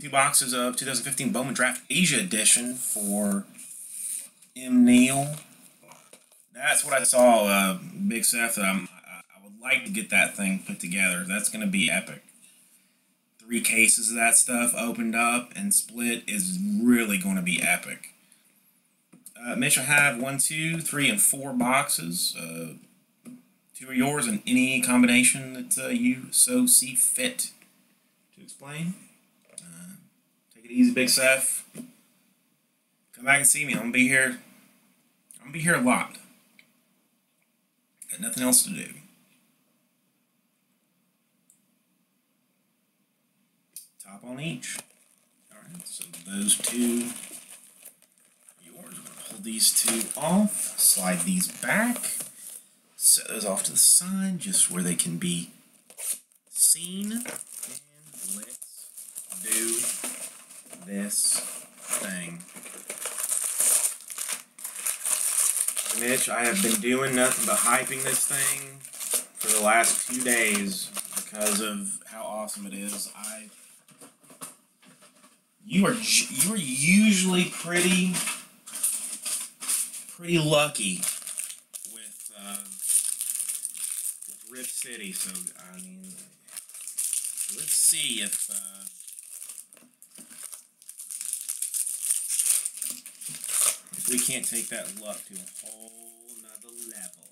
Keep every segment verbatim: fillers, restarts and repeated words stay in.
a few boxes of twenty fifteen Bowman Draft Asia edition for M. Neal. That's what I saw, uh, Big Seth. Um, I, I would like to get that thing put together. That's going to be epic. Three cases of that stuff opened up and split is really going to be epic. Uh, Mitch will have one, two, three, and four boxes. Uh, two are yours in any combination that uh, you so see fit to explain. Uh, take it easy, Big Seth. Come back and see me. I'm going to be here. I'm going to be here a lot. Got nothing else to do. Top on each. Alright, so those two are yours. We're going to pull these two off, slide these back, set those off to the side just where they can be seen. And let's do this thing. Mitch, I have been doing nothing but hyping this thing for the last two days because of how awesome it is. I, you are you are usually pretty pretty lucky with uh, with Rip City, so I mean, let's see if. Uh, We can't take that luck to a whole nother level.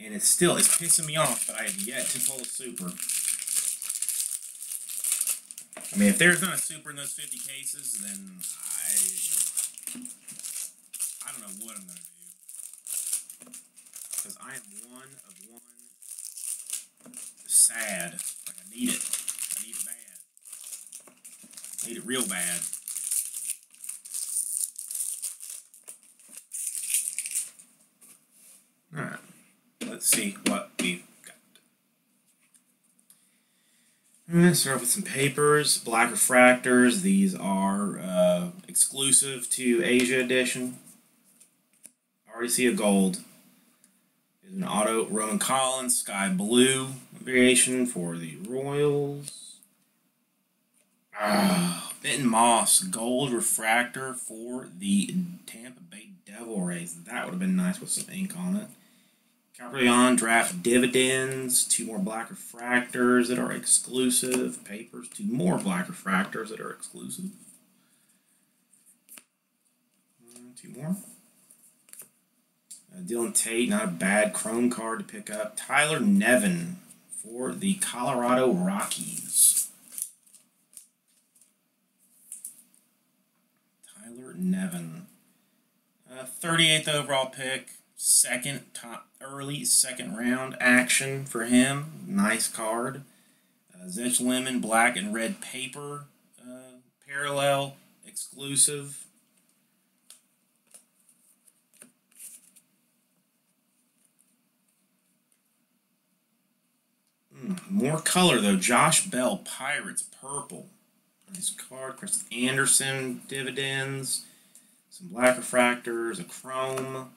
And it's still, it's pissing me off that I have yet to pull a super. I mean, if there's not a super in those fifty cases, then I, I don't know what I'm going to do. Because I am one of one sad. Like, I need it. I need it bad. I need it real bad. Alright. Let's see what we've got. I'm going to start with some papers. Black refractors. These are uh, exclusive to Asia Edition. I already see a gold. An auto Roman Collins sky blue variation for the Royals. Ah, Benton Moss gold refractor for the Tampa Bay Devil Rays. That would have been nice with some ink on it. Caprielian draft dividends. Two more black refractors that are exclusive. Papers. Two more black refractors that are exclusive. Two more. Dylan Tate, not a bad chrome card to pick up. Tyler Nevin for the Colorado Rockies. Tyler Nevin. Uh, thirty-eighth overall pick. Second, top early second round action for him. Nice card. Uh, Zetch Lemon, black and red paper. Uh, parallel, exclusive. More color, though. Josh Bell, Pirates, purple. Nice card. Chris Anderson, dividends. Some black refractors, a chrome.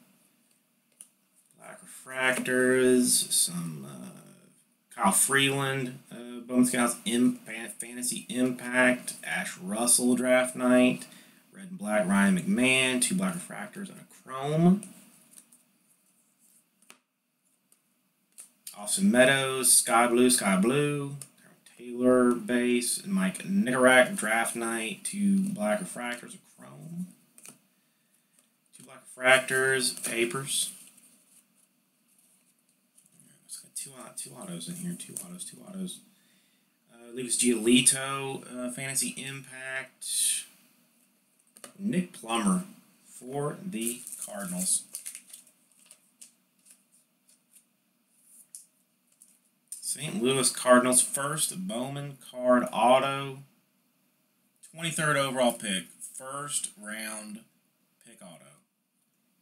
Black refractors, some uh, Kyle Freeland, uh, Bowman Scouts, Im Fantasy Impact, Ash Russell, draft night. Red and black, Ryan McMahon, two black refractors, and a chrome. Austin Meadows, sky blue, sky blue. Taylor base, and Mike Nikorak, draft night. Two black refractors, a chrome. Two black refractors, papers. It's got two, two autos in here. Two autos, two autos. Uh, Lewis Giolito, uh, Fantasy Impact. Nick Plummer for the Cardinals. Saint Louis Cardinals, first Bowman card auto, twenty-third overall pick, first round pick auto.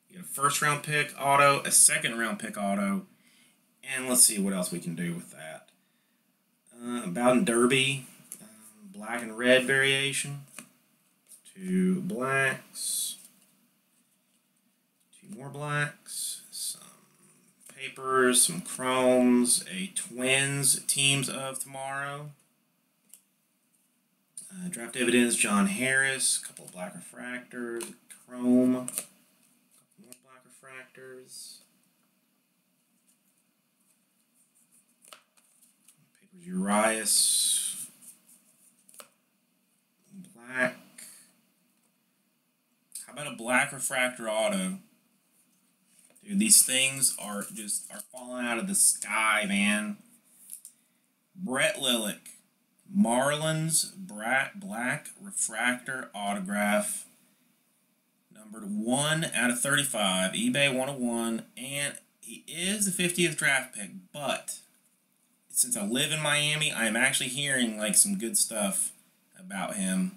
You get a first round pick auto, a second round pick auto, and let's see what else we can do with that. Uh, Bowman Derby, um, black and red variation, two blacks, more blacks, some papers, some chromes, a Twins teams of tomorrow. Uh, draft dividends, John Harris, a couple of black refractors, chrome, a couple more black refractors. Papers, Urias, black. How about a black refractor auto? Dude, these things are just are falling out of the sky, man. Brett Lillick. Marlins black refractor autograph, numbered one out of thirty-five, eBay one oh one, and he is the fiftieth draft pick, but since I live in Miami, I am actually hearing like some good stuff about him.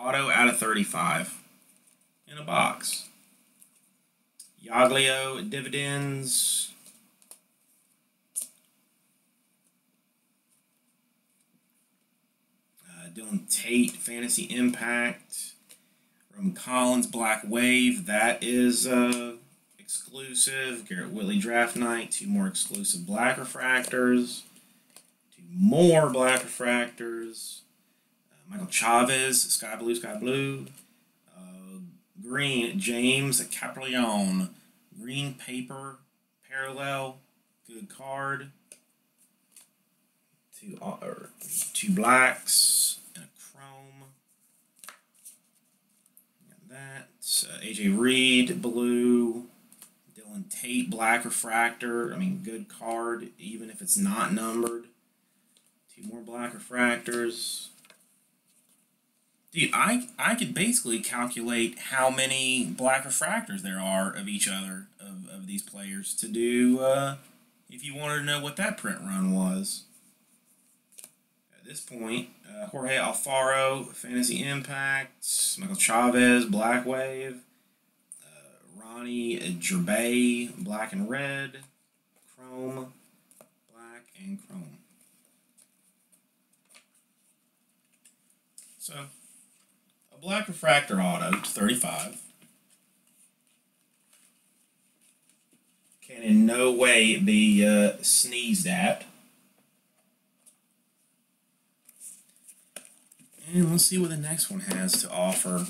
Auto out of thirty-five in a box. Yaglio dividends. Dylan Tate, Fantasy Impact. Roman Collins, Black Wave. That is uh, exclusive. Garrett Whitley, Draft Night. Two more exclusive Black Refractors. Two more Black Refractors. Uh, Michael Chavez, Sky Blue, Sky Blue. Uh, green, James Kaprielian. Green Paper, Parallel. Good card. Two, uh, two Blacks. That uh, A J Reed, blue. Dylan Tate, black refractor. I mean, good card, even if it's not numbered. Two more black refractors. Dude, I, I could basically calculate how many black refractors there are of each other, of, of these players, to do uh, if you wanted to know what that print run was. This point, uh, Jorge Alfaro, Fantasy Impact, Michael Chavez, Black Wave, uh, Ronnie Gerbay, Black and Red, Chrome, Black and Chrome. So, a Black Refractor Auto to thirty-five can in no way be uh, sneezed at. And let's see what the next one has to offer.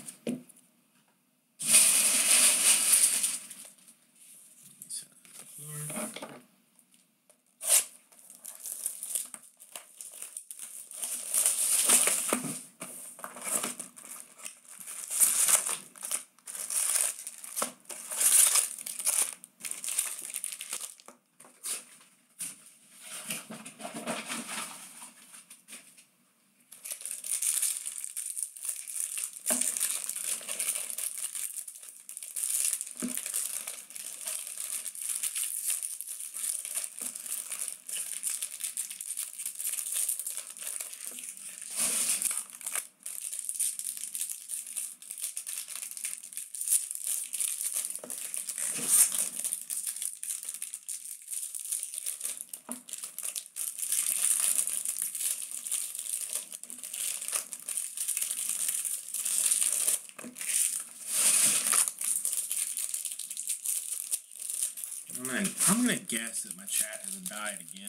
I'm going to guess that my chat hasn't died again.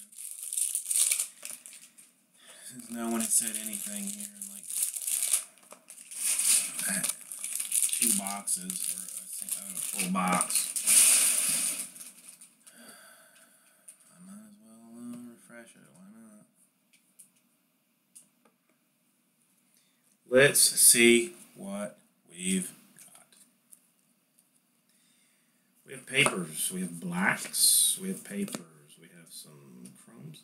Since no one has said anything here in like two boxes or a, single, oh, a full box. I might as well uh, refresh it. Why not? Let's see what we've We have papers, we have blacks, we have papers, we have some chromes.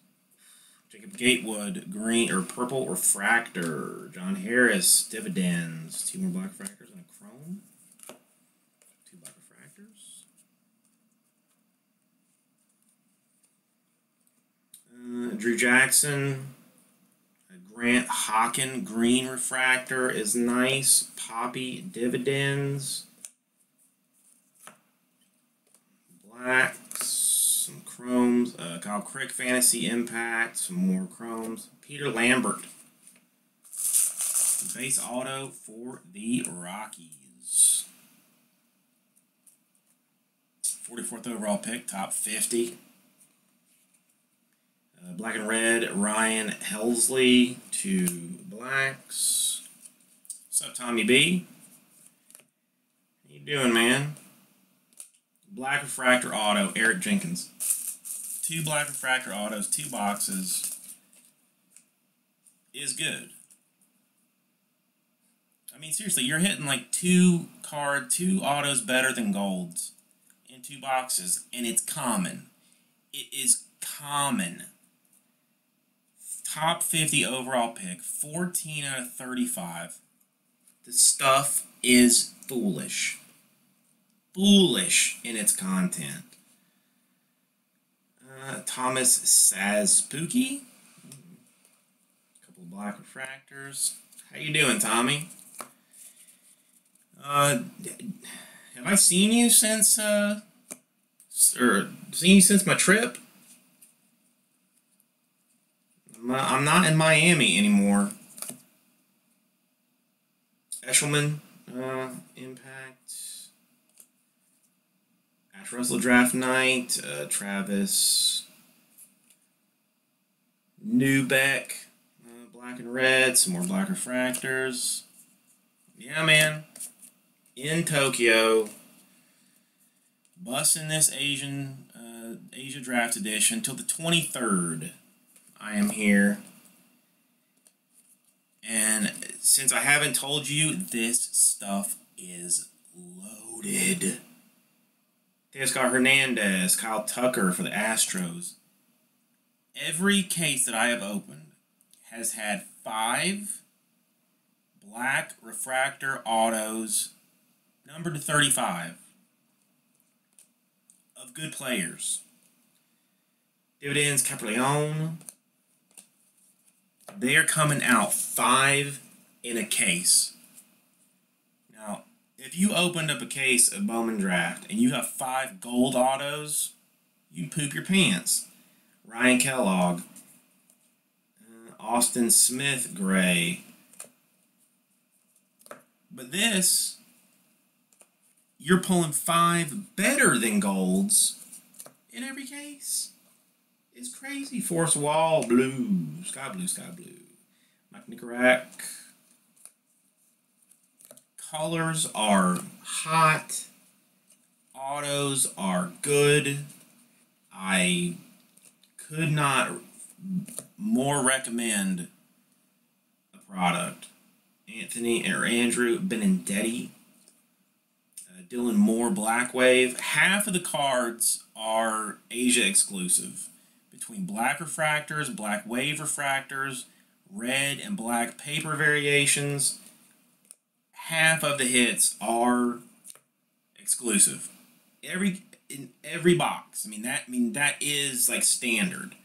Jacob Gatewood, green or purple refractor. John Harris, dividends. Two more black refractors and a chrome. Two black refractors. Uh, Drew Jackson, a Grant Hawkins, green refractor is nice. Poppy, dividends. Blacks, some chromes, uh, Kyle Crick, Fantasy Impact, some more chromes. Peter Lambert, base auto for the Rockies. forty-fourth overall pick, top fifty. Uh, black and red, Ryan Helsley to Blacks. What's up, Tommy B? How you doing, man? Black refractor auto, Eric Jenkins. Two black refractor autos, two boxes. Is good. I mean, seriously, you're hitting like two card, two autos better than golds in two boxes, and it's common. It is common. Top fifty overall pick, fourteen out of thirty-five. The stuff is foolish. Foolish in its content. Uh, Thomas Sazpookie. A couple of black refractors. How you doing, Tommy? Uh, have I seen you since, uh, or seen you since my trip? I'm not in Miami anymore. Eshelman, uh, Impact. Ash Russell Draft Night, uh, Travis Newbeck, uh, black and red, some more black refractors. Yeah, man. In Tokyo, busting this Asian uh, Asia Draft Edition till the twenty-third. I am here, and since I haven't told you, this stuff is loaded. Teoscar Hernandez, Kyle Tucker for the Astros. Every case that I have opened has had five black refractor autos. Number to thirty-five of good players. Dividends, Caprielian. They are coming out five in a case. Now, if you opened up a case of Bowman Draft and you have five gold autos, you poop your pants. Ryan Kellogg, uh, Austin Smith Gray. But this... You're pulling five better than golds in every case. It's crazy. Forest Wall, blue, sky blue, sky blue. Mike Nikorak. Colors are hot. Autos are good. I could not more recommend a product. Anthony or Andrew Benedetti. Dylan Moore, Black Wave. Half of the cards are Asia exclusive. Between black refractors, black wave refractors, red and black paper variations, half of the hits are exclusive. Every in every box. I mean that I mean that is like standard.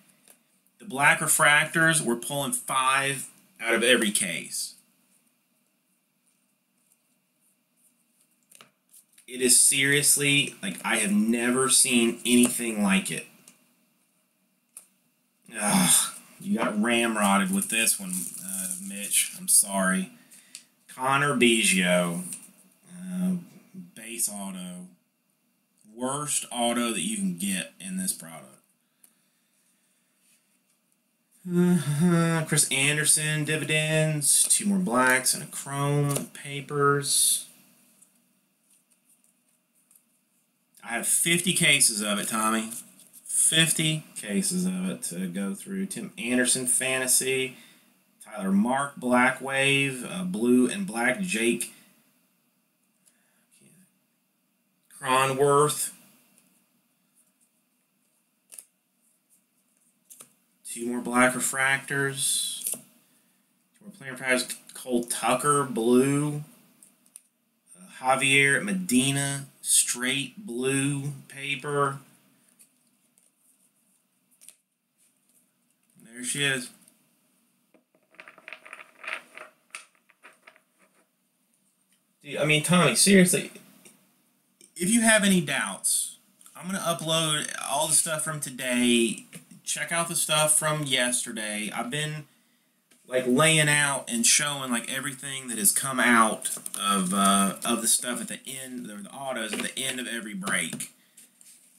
The black refractors, we're pulling five out of every case. It is seriously, like, I have never seen anything like it. Ugh, you got ramrodded with this one, uh, Mitch. I'm sorry. Connor Biggio, uh, base auto. Worst auto that you can get in this product. Uh-huh. Chris Anderson, dividends. Two more blacks and a chrome. Papers. I have fifty cases of it, Tommy. fifty cases of it to go through. Tim Anderson, Fantasy. Tyler Mark, Black Wave. Uh, Blue and Black, Jake Cronworth. Two more Black Refractors. Two more Player Refractors. Cole Tucker, Blue. Uh, Javier Medina. Straight blue paper. There she is. Dude, I mean, Tommy, seriously, if you have any doubts, I'm going to upload all the stuff from today. Check out the stuff from yesterday. I've been, like, laying out and showing, like, everything that has come out of uh, of the stuff at the end, the autos at the end of every break.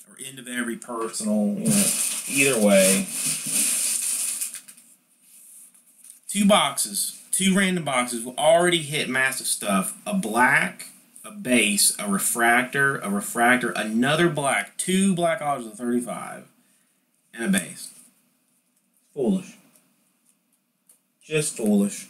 or into every personal. You know, either way. Two boxes, two random boxes will already hit massive stuff. A black, a base, a refractor, a refractor, another black, two black odds of thirty-five, and a base. Foolish. Just foolish.